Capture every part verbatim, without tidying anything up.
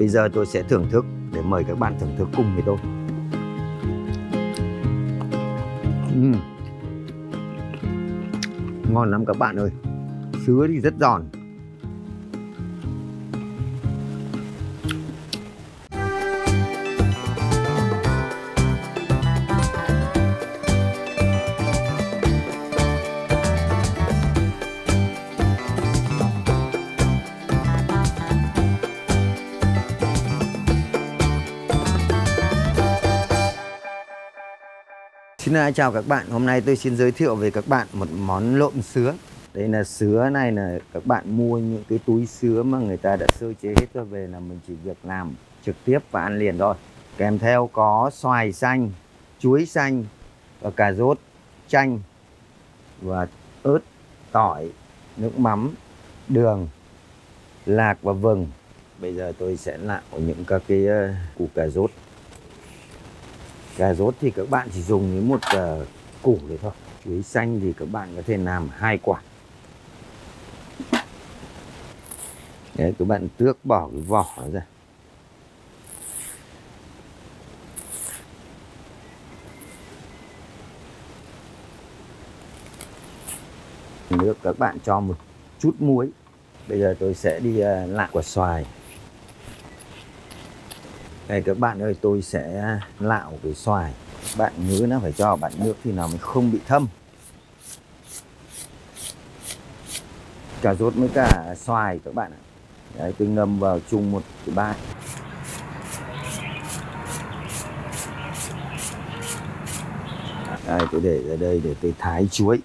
Bây giờ tôi sẽ thưởng thức để mời các bạn thưởng thức cùng với tôi. Uhm. Ngon lắm các bạn ơi. Sứa thì rất giòn. Xin chào các bạn, hôm nay tôi xin giới thiệu với các bạn một món lộn sứa. Đây là sứa này, là các bạn mua những cái túi sứa mà người ta đã sơ chế hết rồi về, là mình chỉ việc làm trực tiếp và ăn liền thôi. Kèm theo có xoài xanh, chuối xanh, và cà rốt, chanh, và ớt, tỏi, nước mắm, đường, lạc và vừng. Bây giờ tôi sẽ làm những các cái củ cà rốt. Cà rốt thì các bạn chỉ dùng với một uh, củ đấy thôi. Chuối xanh thì các bạn có thể làm hai quả. Đấy, các bạn tước bỏ cái vỏ ra. Nước các bạn cho một chút muối. Bây giờ tôi sẽ đi uh, lạ quả xoài. Đây các bạn ơi, tôi sẽ lạo cái xoài. Bạn nhớ nó phải cho bạn nước thì nó mới không bị thâm. Cà rốt với cả xoài các bạn ạ. Đấy, tôi ngâm vào chung một cái bát. Đây, tôi để ra đây để tôi thái chuối.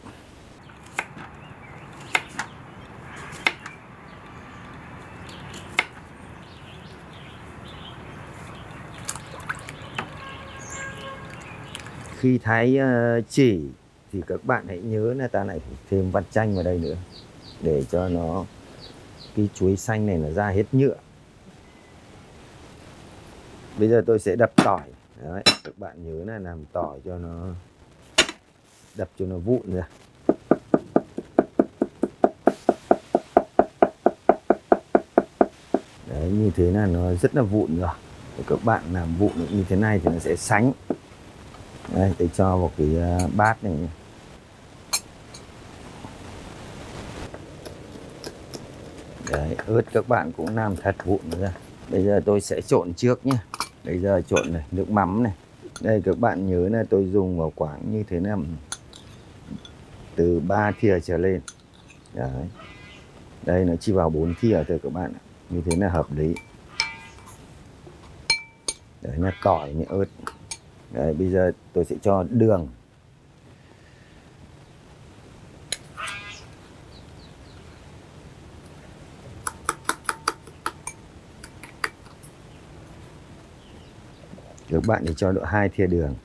Khi thái chỉ thì các bạn hãy nhớ là ta lại thêm vắt chanh vào đây nữa, để cho nó cái chuối xanh này nó ra hết nhựa. Bây giờ tôi sẽ đập tỏi. Đấy, các bạn nhớ là làm tỏi cho nó, đập cho nó vụn ra. Đấy, như thế là nó rất là vụn rồi. Các bạn làm vụn như thế này thì nó sẽ sánh. Đây, tôi cho một cái bát này. Đấy, ớt các bạn cũng làm thật vụn ra. Bây giờ tôi sẽ trộn trước nhé. Bây giờ trộn này, nước mắm này. Đây các bạn nhớ là tôi dùng vào khoảng như thế này, từ ba thìa trở lên. Đấy. Đây nó chỉ vào bốn thìa thôi các bạn. Như thế là hợp lý. Đấy là tỏi với ớt. Đấy, bây giờ tôi sẽ cho đường. Các bạn thì cho độ hai thìa đường.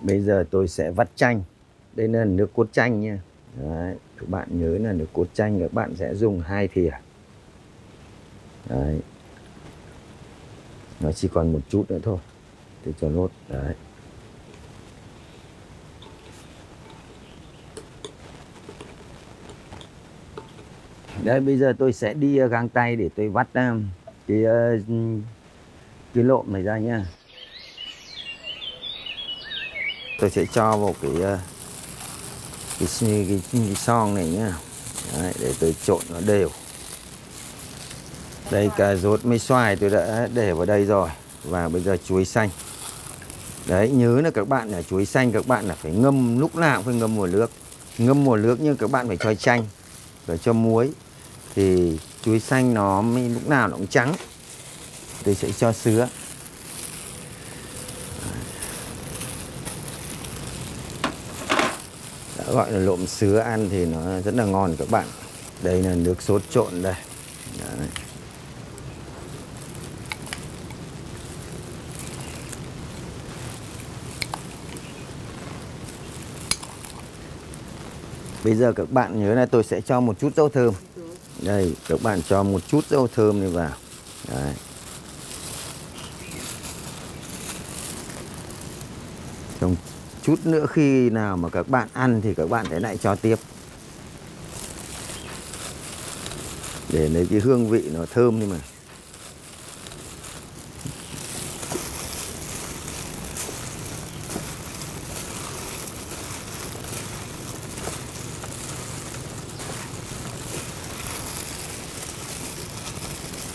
Bây giờ tôi sẽ vắt chanh. Đây là nước cốt chanh nha. Đấy, các bạn nhớ là nước cốt chanh các bạn sẽ dùng hai thìa. Đấy. Nó chỉ còn một chút nữa thôi. Tôi cho nốt. Đấy. Đấy, bây giờ tôi sẽ đi găng tay để tôi vắt cái, cái lộm này ra nhá. Tôi sẽ cho vào cái cái, cái, cái, cái son này nhá. Đấy, để tôi trộn nó đều. Đây, cà rốt mấy xoài tôi đã để vào đây rồi. Và bây giờ chuối xanh. Đấy, nhớ là các bạn là chuối xanh các bạn là phải ngâm, lúc nào cũng phải ngâm vào nước. Ngâm vào nước nhưng các bạn phải cho chanh, phải cho muối. Thì chuối xanh nó mới, lúc nào nó cũng trắng. Tôi sẽ cho sứa. Đã gọi là lộm sứa ăn thì nó rất là ngon các bạn. Đây là nước sốt trộn đây. Đấy. Bây giờ các bạn nhớ là tôi sẽ cho một chút dầu thơm. Đây, các bạn cho một chút dầu thơm này vào. Đấy. Trong chút nữa khi nào mà các bạn ăn thì các bạn sẽ lại cho tiếp. để lấy cái hương vị nó thơm. Nhưng mà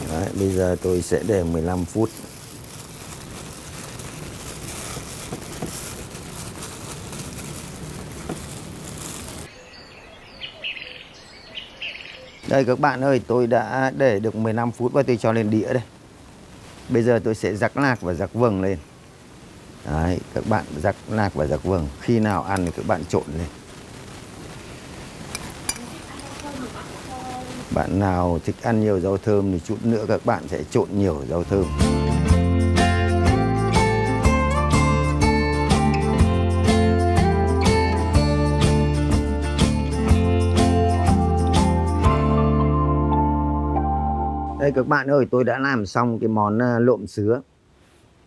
đấy, bây giờ tôi sẽ để mười lăm phút. Đây các bạn ơi, tôi đã để được mười lăm phút và tôi cho lên đĩa đây. Bây giờ tôi sẽ rắc lạc và rắc vừng lên. Đấy, các bạn rắc lạc và rắc vừng. Khi nào ăn thì các bạn trộn lên. Bạn nào thích ăn nhiều rau thơm thì chút nữa các bạn sẽ trộn nhiều rau thơm. Đây các bạn ơi, tôi đã làm xong cái món lộm sứa.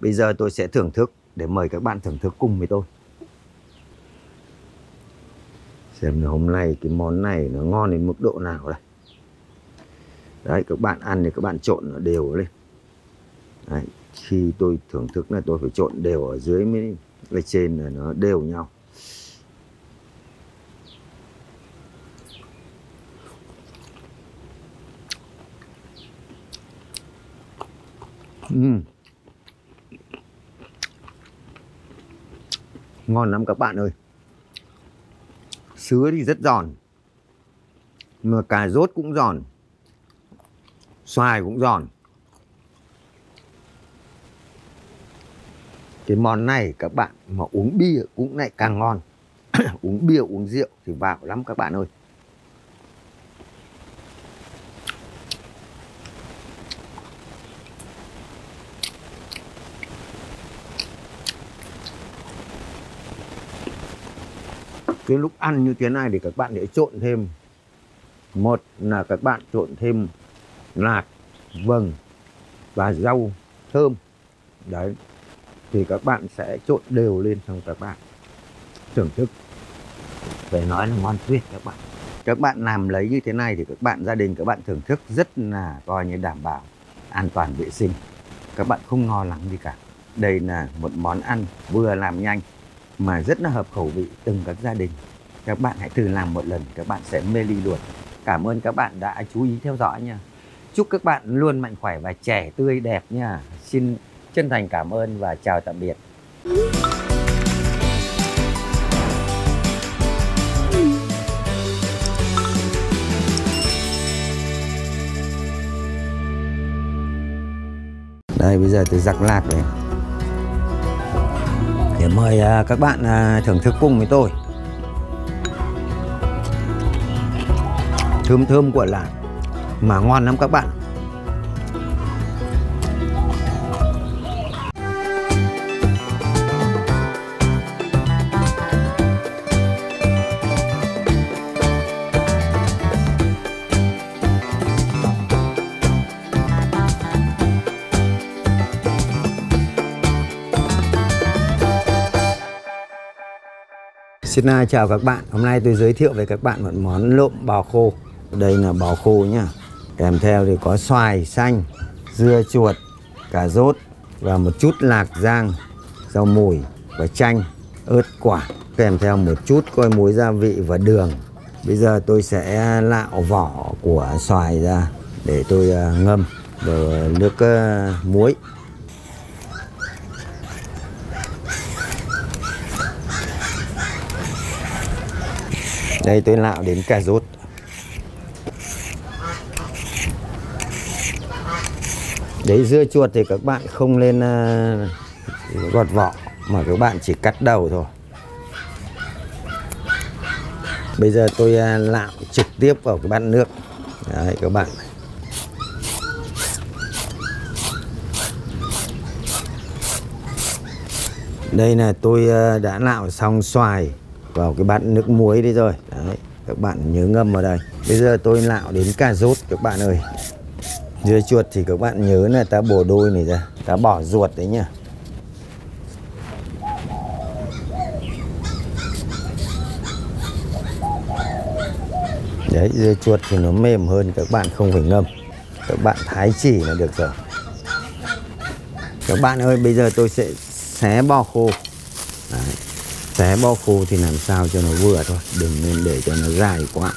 Bây giờ tôi sẽ thưởng thức để mời các bạn thưởng thức cùng với tôi. Xem hôm nay cái món này nó ngon đến mức độ nào đây. Đấy, các bạn ăn thì các bạn trộn nó đều lên. Đấy, khi tôi thưởng thức là tôi phải trộn đều ở dưới mới ở trên là nó đều nhau. Uhm. Ngon lắm các bạn ơi. Sứa thì rất giòn, mà cà rốt cũng giòn, xoài cũng giòn. Cái món này các bạn mà uống bia cũng lại càng ngon. Uống bia uống rượu thì vào lắm các bạn ơi. Cái lúc ăn như thế này thì các bạn để trộn thêm. Một là các bạn trộn thêm lạc, vừng và rau thơm. Đấy, thì các bạn sẽ trộn đều lên xong các bạn thưởng thức. Phải nói là ngon tuyệt các bạn. Các bạn làm lấy như thế này thì các bạn gia đình các bạn thưởng thức rất là coi như đảm bảo an toàn vệ sinh. Các bạn không lo lắng gì cả. Đây là một món ăn vừa làm nhanh mà rất là hợp khẩu vị từng các gia đình. Các bạn hãy thử làm một lần, các bạn sẽ mê ly luôn. Cảm ơn các bạn đã chú ý theo dõi nha. Chúc các bạn luôn mạnh khỏe và trẻ tươi đẹp nha. Xin chân thành cảm ơn và chào tạm biệt. Đây, bây giờ tôi rắc lạc này. Để mời các bạn thưởng thức cùng với tôi. Thơm thơm của lạc mà ngon lắm các bạn. Xin chào các bạn, hôm nay tôi giới thiệu với các bạn một món lộm bò khô. Đây là bò khô nhá. Kèm theo thì có xoài xanh, dưa chuột, cà rốt và một chút lạc rang, rau mùi và chanh, ớt quả. Kèm theo một chút coi muối gia vị và đường. Bây giờ tôi sẽ lạo vỏ của xoài ra để tôi ngâm vào nước muối. Đây tôi lạo đến cà rốt. Đấy, dưa chuột thì các bạn không nên uh, gọt vỏ mà các bạn chỉ cắt đầu thôi. Bây giờ tôi uh, lạo trực tiếp vào cái bát nước. Đấy các bạn. Đây là tôi uh, đã lạo xong xoài vào cái bát nước muối đi rồi. Đấy, các bạn nhớ ngâm vào đây. Bây giờ tôi lạo đến cà rốt các bạn ơi. Dưa chuột thì các bạn nhớ là ta bổ đôi này ra, ta bỏ ruột đấy nhá. Đấy, dưa chuột thì nó mềm hơn, các bạn không phải ngâm, các bạn thái chỉ là được rồi. Các bạn ơi, bây giờ tôi sẽ xé bò khô. Đấy, xé bò khô thì làm sao cho nó vừa thôi, đừng nên để cho nó dài quá.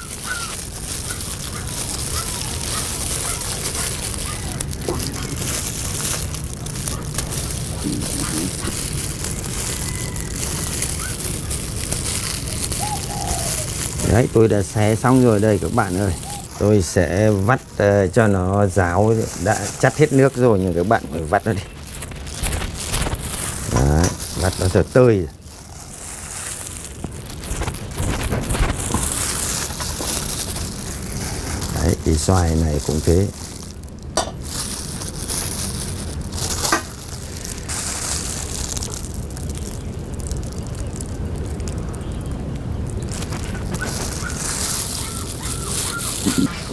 Đấy, tôi đã xé xong rồi đây các bạn ơi. Tôi sẽ vắt uh, cho nó ráo, đã chắt hết nước rồi nhưng các bạn phải vắt nó đi. Đấy, vắt nó thật tơi. Đấy, cái xoài này cũng thế.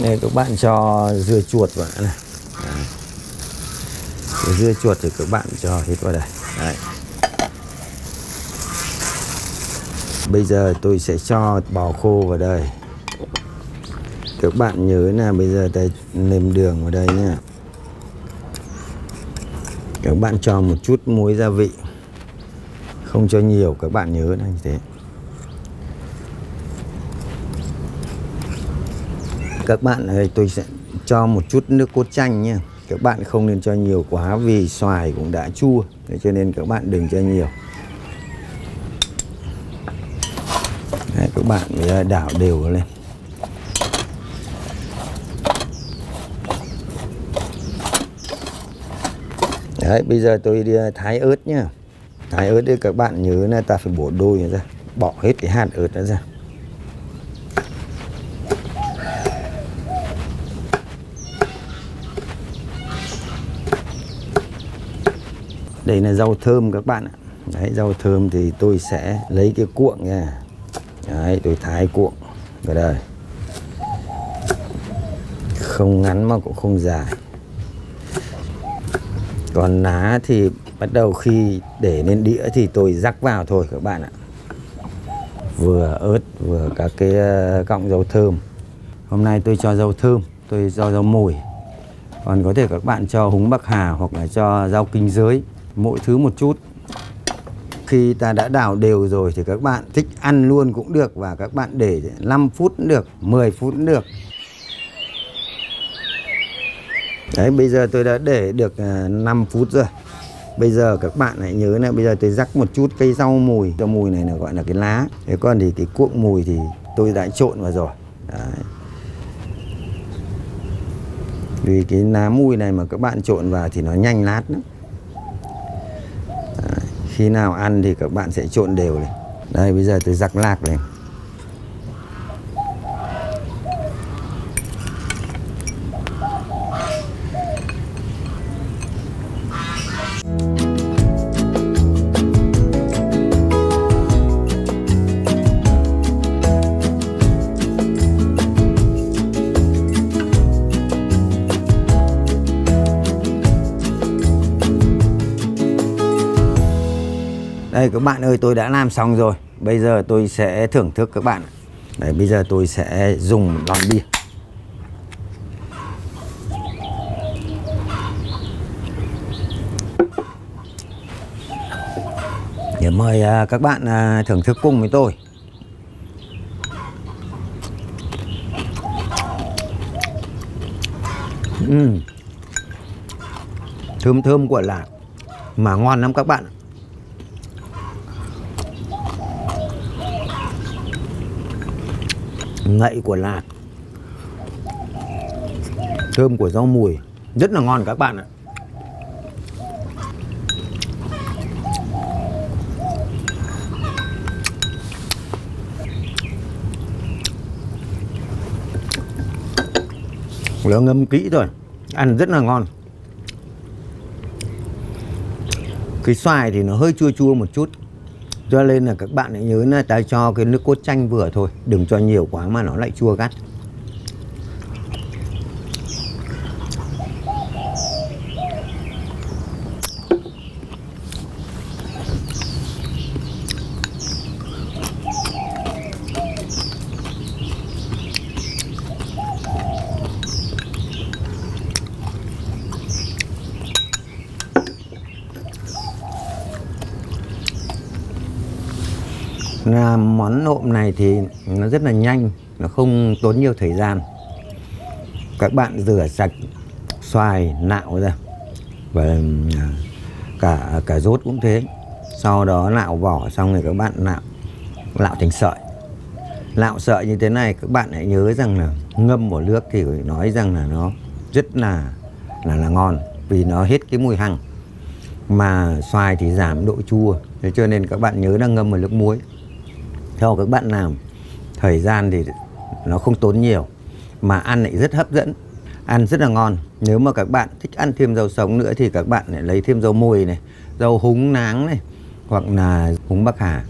Đây, các bạn cho dưa chuột vào này. Đấy, dưa chuột thì các bạn cho hết vào đây. Đấy, bây giờ tôi sẽ cho bò khô vào đây. Các bạn nhớ là bây giờ đây nêm đường vào đây nha. Các bạn cho một chút muối gia vị, không cho nhiều, các bạn nhớ là như thế. Các bạn ơi, tôi sẽ cho một chút nước cốt chanh nhé. Các bạn không nên cho nhiều quá vì xoài cũng đã chua, cho nên các bạn đừng cho nhiều. Đấy, các bạn đảo đều lên. Đấy, bây giờ tôi đi thái ớt nhé. Thái ớt thì các bạn nhớ là ta phải bổ đôi ra, bỏ hết cái hạt ớt đó ra. Đây là rau thơm các bạn ạ. Đấy, rau thơm thì tôi sẽ lấy cái cuộn nha. Đấy, tôi thái cuộn vào đây. Không ngắn mà cũng không dài. Còn lá thì bắt đầu khi để lên đĩa thì tôi rắc vào thôi các bạn ạ. Vừa ớt vừa các cái cọng rau thơm. Hôm nay tôi cho rau thơm, tôi cho rau mồi. Còn có thể các bạn cho húng bạc hà hoặc là cho rau kinh giới, mỗi thứ một chút. Khi ta đã đảo đều rồi thì các bạn thích ăn luôn cũng được, và các bạn để năm phút cũng được, mười phút cũng được. Đấy, bây giờ tôi đã để được năm phút rồi. Bây giờ các bạn hãy nhớ là bây giờ tôi rắc một chút cây rau mùi. Rau mùi này là gọi là cái lá. Thế còn thì cái cuộn mùi thì tôi đã trộn vào rồi. Đấy, vì cái lá mùi này mà các bạn trộn vào thì nó nhanh lát lắm. Đấy, khi nào ăn thì các bạn sẽ trộn đều này. Đây, bây giờ tôi rắc lạc này. Đây các bạn ơi, tôi đã làm xong rồi. Bây giờ tôi sẽ thưởng thức các bạn. Đấy, bây giờ tôi sẽ dùng lon bia. Để mời các bạn thưởng thức cùng với tôi. uhm. Thơm thơm của lạc mà ngon lắm các bạn. Ngậy của lạc, thơm của rau mùi, rất là ngon các bạn ạ. Nó ngâm kỹ rồi, ăn rất là ngon. Cái xoài thì nó hơi chua chua một chút, cho nên là các bạn hãy nhớ là ta cho cái nước cốt chanh vừa thôi, đừng cho nhiều quá mà nó lại chua gắt. à, món nộm này thì nó rất là nhanh, nó không tốn nhiều thời gian. Các bạn rửa sạch xoài, nạo ra và cả cả rốt cũng thế. Sau đó nạo vỏ xong rồi các bạn nạo nạo thành sợi. Nạo sợi như thế này các bạn hãy nhớ rằng là ngâm vào nước thì phải nói rằng là nó rất là là là ngon, vì nó hết cái mùi hăng. Mà xoài thì giảm độ chua, thế cho nên các bạn nhớ là ngâm vào nước muối. Theo các bạn làm, thời gian thì nó không tốn nhiều mà ăn lại rất hấp dẫn, ăn rất là ngon. Nếu mà các bạn thích ăn thêm rau sống nữa thì các bạn lại lấy thêm rau mùi này, rau húng náng này, hoặc là húng Bắc Hà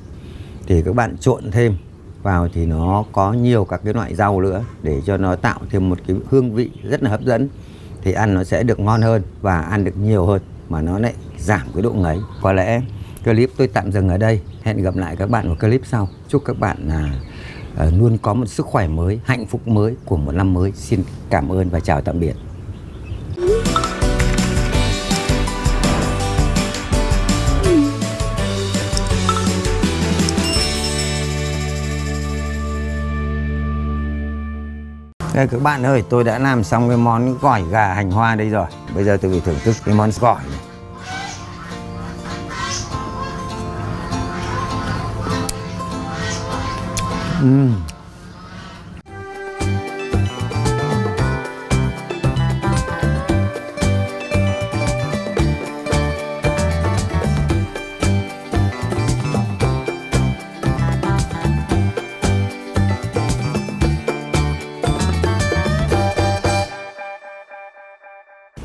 thì các bạn trộn thêm vào thì nó có nhiều các cái loại rau nữa để cho nó tạo thêm một cái hương vị rất là hấp dẫn, thì ăn nó sẽ được ngon hơn và ăn được nhiều hơn mà nó lại giảm cái độ ngấy. Có lẽ clip tôi tạm dừng ở đây. Hẹn gặp lại các bạn ở clip sau. Chúc các bạn là luôn có một sức khỏe mới, hạnh phúc mới của một năm mới. Xin cảm ơn và chào tạm biệt. Đây các bạn ơi, tôi đã làm xong cái món gỏi gà hành hoa đây rồi. Bây giờ tôi phải thưởng thức cái món gỏi này. Uhm.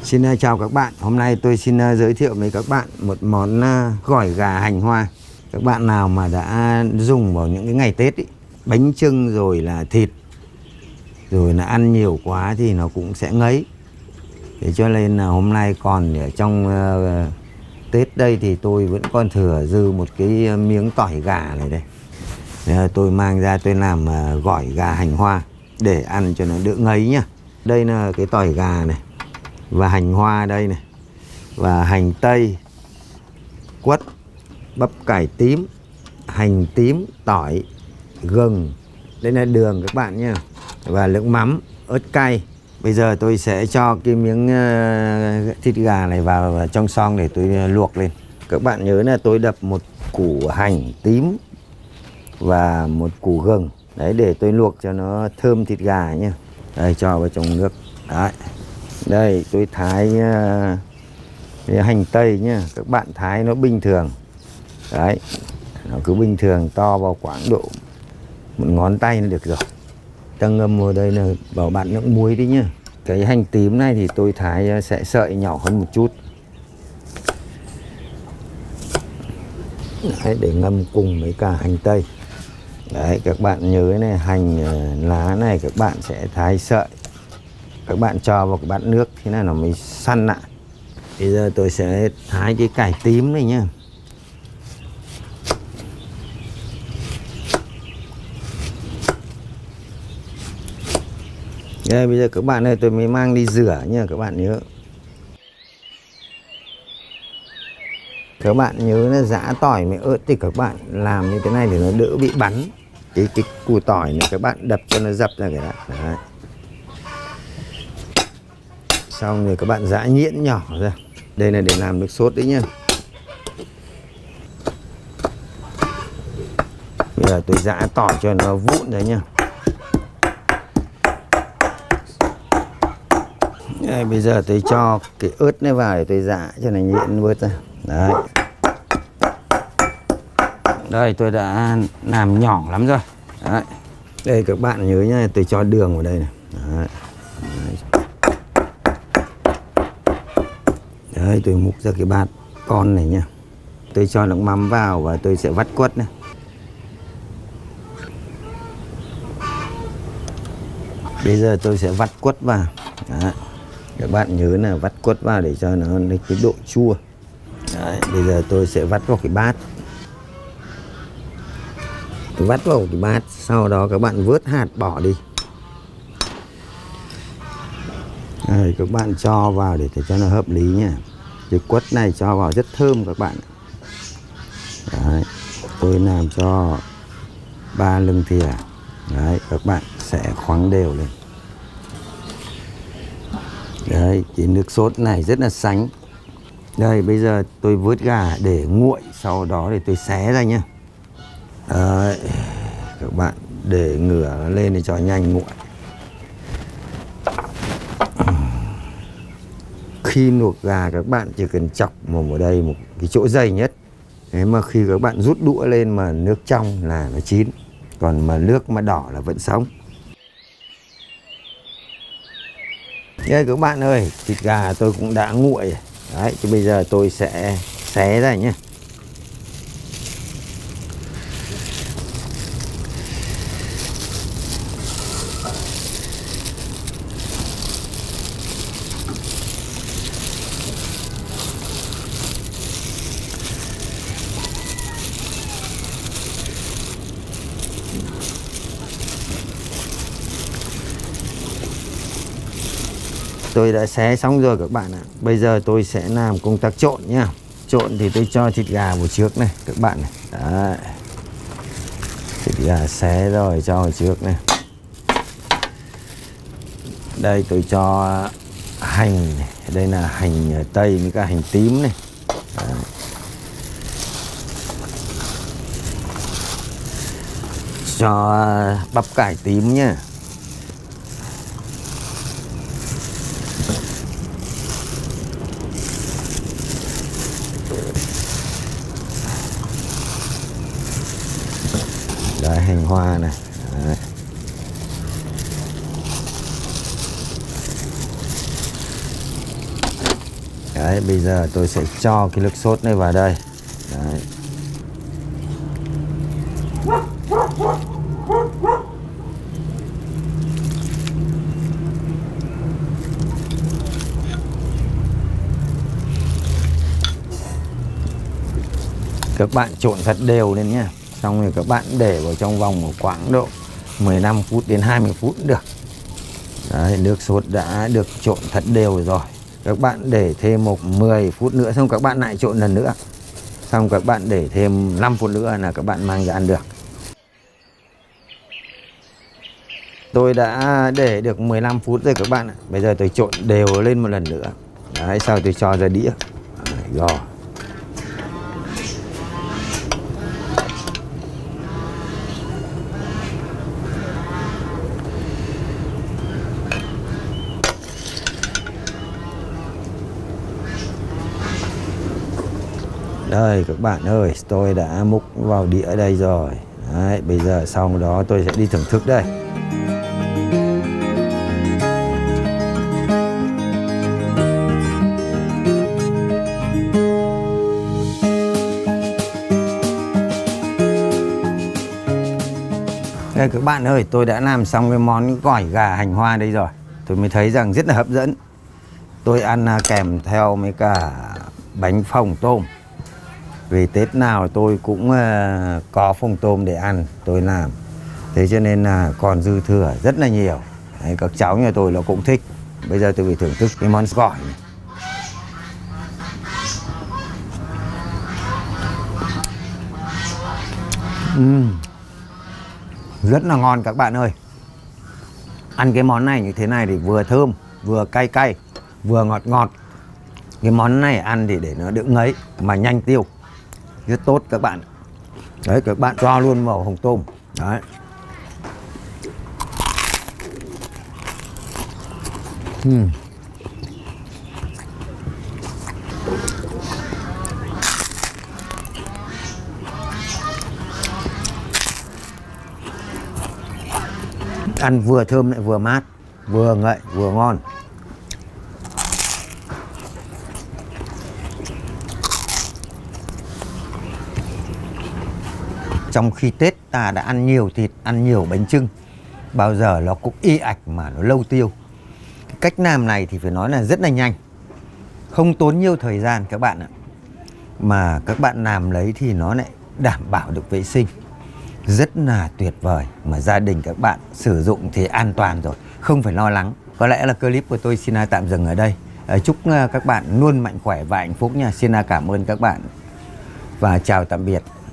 Xin chào các bạn, hôm nay tôi xin giới thiệu với các bạn một món gỏi gà hành hoa. Các bạn nào mà đã dùng vào những cái ngày Tết ý, bánh chưng rồi là thịt, rồi là ăn nhiều quá thì nó cũng sẽ ngấy. Thế cho nên là hôm nay còn ở trong uh, Tết đây thì tôi vẫn còn thừa dư một cái miếng tỏi gà này đây. Đấy, tôi mang ra tôi làm uh, gỏi gà hành hoa để ăn cho nó đỡ ngấy nhá. Đây là cái tỏi gà này và hành hoa đây này, và hành tây, quất, bắp cải tím, hành tím, tỏi, gừng, đây là đường các bạn nhé, và lượng mắm, ớt cay. Bây giờ tôi sẽ cho cái miếng thịt gà này vào trong xong để tôi luộc lên. Các bạn nhớ là tôi đập một củ hành tím và một củ gừng đấy để tôi luộc cho nó thơm thịt gà nhé. Đây, cho vào trong nước đấy. Đây tôi thái uh, hành tây nhá. Các bạn thái nó bình thường. Đấy, nó cứ bình thường, to vào khoảng độ một ngón tay là được rồi. Ta ngâm vào đây là bảo bạn nước muối đi nhá. Cái hành tím này thì tôi thái uh, sẽ sợi nhỏ hơn một chút. Đấy, để ngâm cùng với cả hành tây. Đấy, các bạn nhớ này, hành uh, lá này các bạn sẽ thái sợi. Các bạn cho vào cái bát nước thế này nó mới săn lại. Bây giờ tôi sẽ thái cái cải tím này nhá. Đây, bây giờ các bạn ơi, tôi mới mang đi rửa nhá, các bạn nhớ. Các bạn nhớ là giã tỏi mới ớt thì các bạn làm như thế này để nó đỡ bị bắn. Cái cái củ tỏi này các bạn đập cho nó dập ra cái đã. Đấy. Xong rồi các bạn giã nhuyễn nhỏ ra. Đây là để làm nước sốt đấy nhá. Bây giờ tôi giã tỏi cho nó vụn đấy nhá. Đây, bây giờ tôi cho cái ớt này vào để tôi giã cho nó nhuyễn bớt ra. Đấy. Đây tôi đã làm nhỏ lắm rồi. Đấy. Đây các bạn nhớ nhá, tôi cho đường vào đây này. Đấy. Đấy, tôi múc ra cái bát con này nha. Tôi cho nước mắm vào và tôi sẽ vắt quất này. Bây giờ tôi sẽ vắt quất vào. Đấy. Các bạn nhớ là vắt quất vào để cho nó lấy cái độ chua. Đấy. Bây giờ tôi sẽ vắt vào cái bát. Tôi vắt vào cái bát, sau đó các bạn vớt hạt bỏ đi. Đấy, các bạn cho vào để, để cho nó hợp lý nha. Cái quất này cho vào rất thơm các bạn. Đấy, tôi làm cho ba lưng thìa. Đấy, các bạn sẽ khoáng đều lên. Đấy, cái nước sốt này rất là sánh. Đây, bây giờ tôi vớt gà để nguội, sau đó để tôi xé ra nhá. Đấy, các bạn để ngửa nó lên để cho nhanh nguội. Khi luộc gà các bạn chỉ cần chọc mồm vào đây một cái chỗ dày nhất. Thế mà khi các bạn rút đũa lên mà nước trong là nó chín, còn mà nước mà đỏ là vẫn sống. Đây các bạn ơi, thịt gà tôi cũng đã nguội. Đấy, thì bây giờ tôi sẽ xé ra nhé. Tôi đã xé xong rồi các bạn ạ. Bây giờ tôi sẽ làm công tác trộn nhá. Trộn thì tôi cho thịt gà vào trước này các bạn này. Đấy. Thịt gà xé rồi cho vào trước này. Đây tôi cho hành này. Đây là hành tây với cả hành tím này. Đấy. Cho bắp cải tím nhá. Đấy, hành hoa này. Đấy. Đấy, bây giờ tôi sẽ cho cái nước sốt này vào đây. Đấy. Các bạn trộn thật đều lên nhé. Xong rồi các bạn để vào trong vòng khoảng độ mười lăm phút đến hai mươi phút cũng được. Đấy, nước sốt đã được trộn thật đều rồi. Các bạn để thêm một mười phút nữa, xong các bạn lại trộn lần nữa. Xong các bạn để thêm năm phút nữa là các bạn mang ra ăn được. Tôi đã để được mười lăm phút rồi các bạn ạ. Bây giờ tôi trộn đều lên một lần nữa. Đấy, sau tôi cho ra đĩa. Đấy, rồi. Đây các bạn ơi, tôi đã múc vào đĩa đây rồi. Đấy, bây giờ xong đó tôi sẽ đi thưởng thức đây. Đây các bạn ơi, tôi đã làm xong cái món gỏi gà hành hoa đây rồi. Tôi mới thấy rằng rất là hấp dẫn. Tôi ăn kèm theo mấy cả bánh phồng tôm. Vì Tết nào tôi cũng có phồng tôm để ăn, tôi làm. Thế cho nên là còn dư thừa rất là nhiều. Đấy, các cháu nhà tôi nó cũng thích. Bây giờ tôi phải thưởng thức cái món gỏi này. Uhm. Rất là ngon các bạn ơi. Ăn cái món này như thế này thì vừa thơm, vừa cay cay, vừa ngọt ngọt. Cái món này ăn thì để nó đỡ ngấy mà nhanh tiêu. Rất tốt các bạn. Đấy, các bạn cho luôn vào hồng tôm. Đấy. uhm. Ăn vừa thơm lại vừa mát, vừa ngậy vừa ngon. Trong khi Tết ta đã ăn nhiều thịt, ăn nhiều bánh chưng, bao giờ nó cũng y ạch mà nó lâu tiêu. Cái cách làm này thì phải nói là rất là nhanh, không tốn nhiều thời gian các bạn ạ. Mà các bạn làm lấy thì nó lại đảm bảo được vệ sinh. Rất là tuyệt vời, mà gia đình các bạn sử dụng thì an toàn rồi, không phải lo lắng. Có lẽ là clip của tôi xin tạm dừng ở đây. Chúc các bạn luôn mạnh khỏe và hạnh phúc nha. Xin cảm ơn các bạn và chào tạm biệt.